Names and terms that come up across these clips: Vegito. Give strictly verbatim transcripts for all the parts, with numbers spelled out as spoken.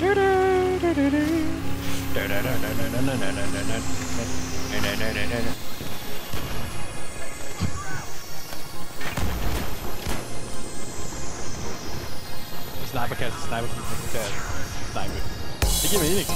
Sniperkasse, sniperkasse, sniper. Det giver mening.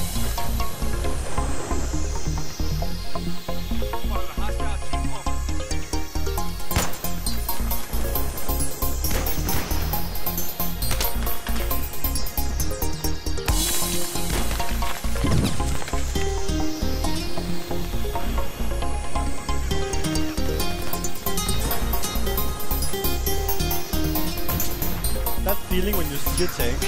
That feeling when you see a tank.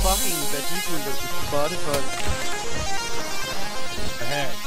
Fucking Vegito, der ist gerade voll.